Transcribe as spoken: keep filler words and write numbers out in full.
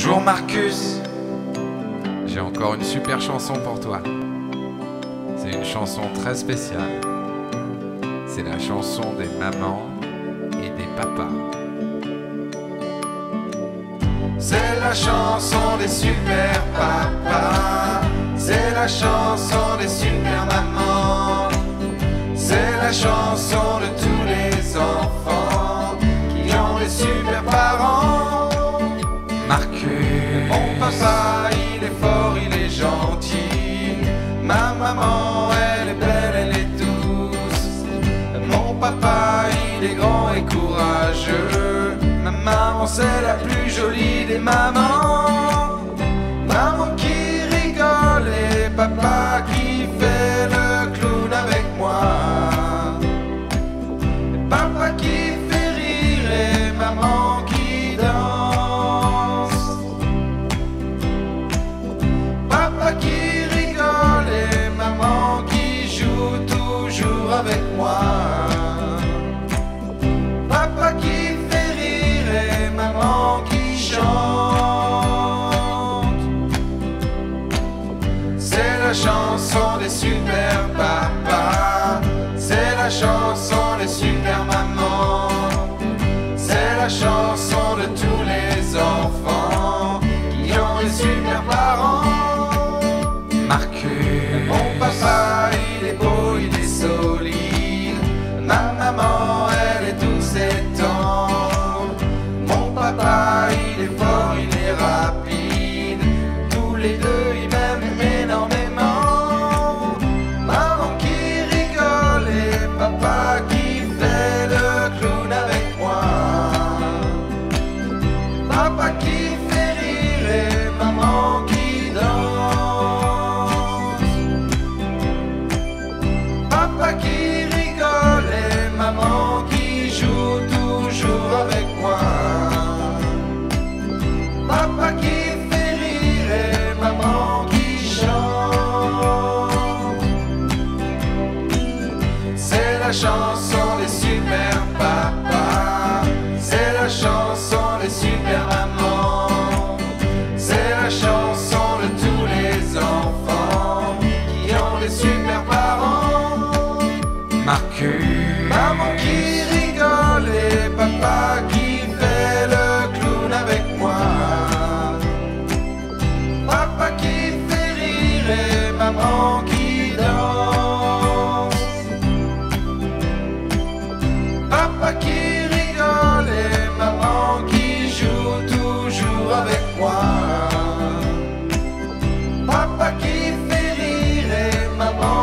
Bonjour Marcus, j'ai encore une super chanson pour toi. C'est une chanson très spéciale. C'est la chanson des mamans et des papas. C'est la chanson des super papas. C'est la chanson des super mamans. C'est la chanson de tous les enfants qui ont les super parents. Marcus, mon papa, il est fort, il est gentil. Ma maman, elle est belle, elle est douce. Mon papa, il est grand et courageux. Ma maman, c'est la plus jolie des mamans. Maman qui rigole et papa qui fait le clown avec moi. Et papa qui fait rire et maman qui danse. Papa qui rigole et maman qui joue toujours avec moi. Papa qui fait rire et maman qui chante. C'est la chanson des super papas. C'est la chanson des super mamans. C'est la chanson de tous les enfants qui ont les super parents. Marcus, mon papa, il est beau, il est solide. Ma maman, elle est douce et tendre. Mon papa, il est fort, il est rapide. Tous les deux, ils m'aiment énormément. Maman qui rigole et papa qui fait le clown avec moi. Papa qui fait rire et maman qui danse. Papa qui rigole et maman qui joue toujours avec moi. Papa qui fait rire et maman qui chante. C'est la chanson des super papas. C'est la chanson des super mamans. C'est la chanson de tous les enfants qui ont les super parents. Marcus, maman qui rigole et papa qui fait le clown avec moi. Papa qui fait rire et maman qui danse. Papa qui rigole et maman qui joue toujours avec moi. Papa qui fait rire et maman